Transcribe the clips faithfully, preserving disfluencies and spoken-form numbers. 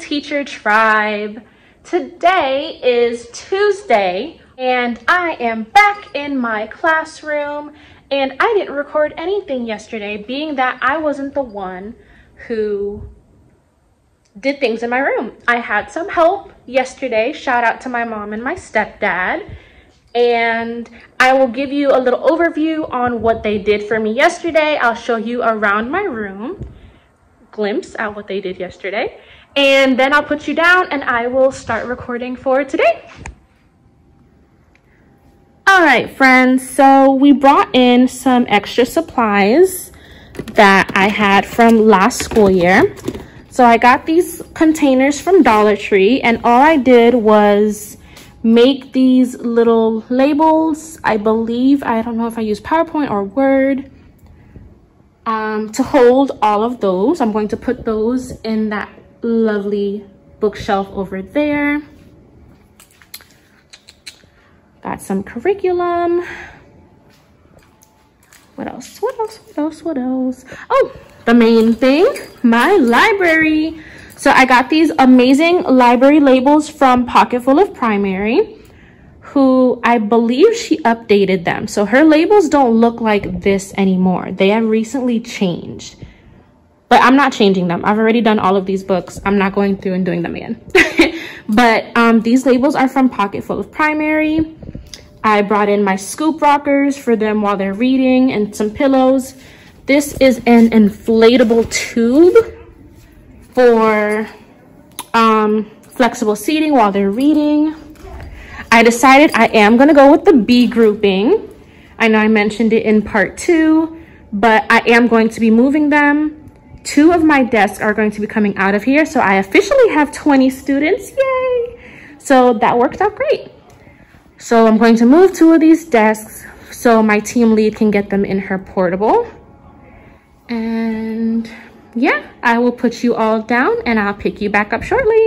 teacher tribe. Today is Tuesday and I am back in my classroom, and I didn't record anything yesterday being that I wasn't the one who did things in my room. I had some help yesterday. Shout out to my mom and my stepdad. And I will give you a little overview on what they did for me yesterday. I'll show you around my room, glimpse at what they did yesterday, and then I'll put you down and I will start recording for today. All right, friends, so we brought in some extra supplies that I had from last school year. So I got these containers from Dollar Tree, and all I did was make these little labels. I believe, I don't know if I use PowerPoint or Word, um, to hold all of those. I'm going to put those in that lovely bookshelf over there. Got some curriculum. What else? What else? What else? What else? Oh, the main thing, my library. So I got these amazing library labels from Pocketful of Primary, who I believe she updated them. So her labels don't look like this anymore. They have recently changed, but I'm not changing them. I've already done all of these books. I'm not going through and doing them again. But um, these labels are from Pocketful of Primary. I brought in my scoop rockers for them while they're reading and some pillows. This is an inflatable tube for um, flexible seating while they're reading. I decided I am gonna go with the B grouping. I know I mentioned it in part two, but I am going to be moving them. Two of my desks are going to be coming out of here, so I officially have twenty students, yay! So that worked out great. So I'm going to move two of these desks so my team lead can get them in her portable. And yeah, I will put you all down and I'll pick you back up shortly.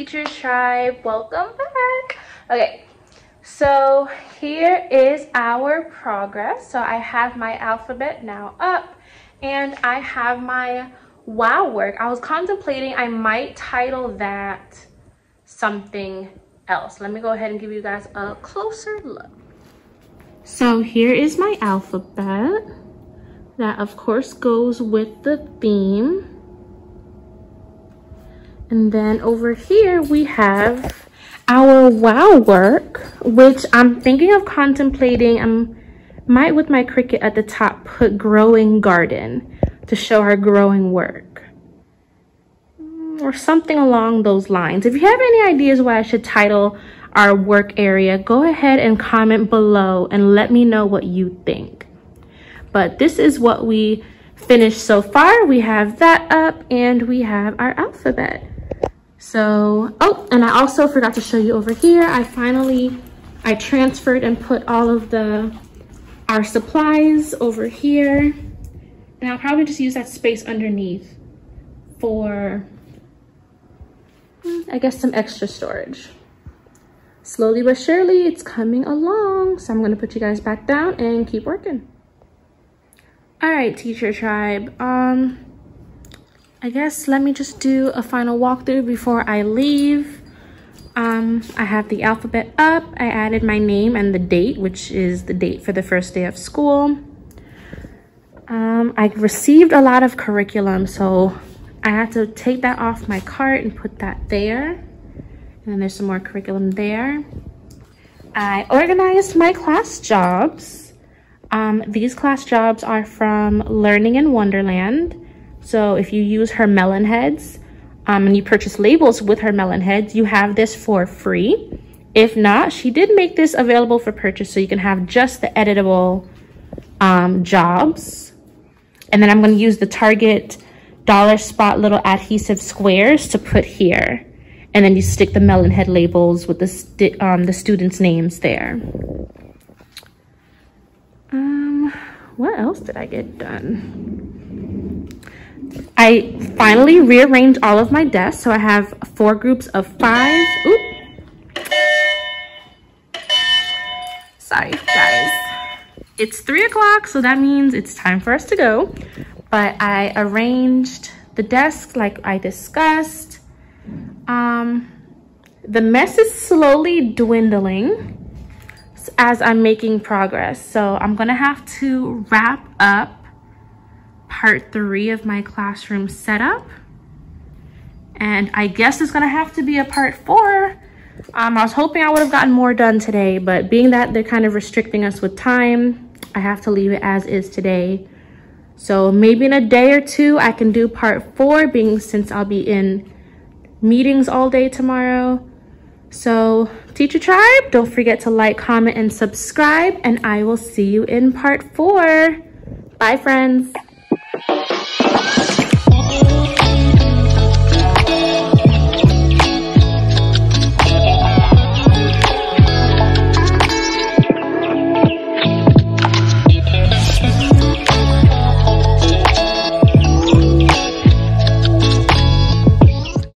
Teacher Tribe, welcome back. Okay, so here is our progress. So I have my alphabet now up and I have my wow work. I was contemplating I might title that something else. Let me go ahead and give you guys a closer look. So here is my alphabet. That of course goes with the theme. And then over here we have our wow work, which I'm thinking of contemplating. I'm might with my Cricut at the top put growing garden to show our growing work or something along those lines. If you have any ideas what I should title our work area, go ahead and comment below and let me know what you think. But this is what we finished so far. We have that up and we have our alphabet. So, oh, and I also forgot to show you over here. I finally, I transferred and put all of the, our supplies over here. And I'll probably just use that space underneath for, I guess, some extra storage. Slowly but surely, it's coming along. So I'm gonna put you guys back down and keep working. All right, Teacher Tribe, um, I guess let me just do a final walkthrough before I leave. Um, I have the alphabet up. I added my name and the date, which is the date for the first day of school. Um, I received a lot of curriculum, so I had to take that off my cart and put that there. And then there's some more curriculum there. I organized my class jobs. Um, these class jobs are from Learning in Wonderland. So if you use her melon heads um, and you purchase labels with her melon heads, you have this for free. If not, she did make this available for purchase so you can have just the editable um, jobs. And then I'm going to use the Target dollar spot little adhesive squares to put here. And then you stick the melon head labels with the, st um, the students' names there. Um, what else did I get done? I finally rearranged all of my desks. So I have four groups of five. Oop. Sorry, guys. It's three o'clock, so that means it's time for us to go. But I arranged the desk like I discussed. Um, the mess is slowly dwindling as I'm making progress. So I'm gonna have to wrap up part three of my classroom setup. And I guess it's gonna have to be a part four. Um, I was hoping I would have gotten more done today, but being that they're kind of restricting us with time, I have to leave it as is today. So maybe in a day or two, I can do part four, being since I'll be in meetings all day tomorrow. So, Teacher Tribe, don't forget to like, comment, and subscribe, and I will see you in part four. Bye, friends.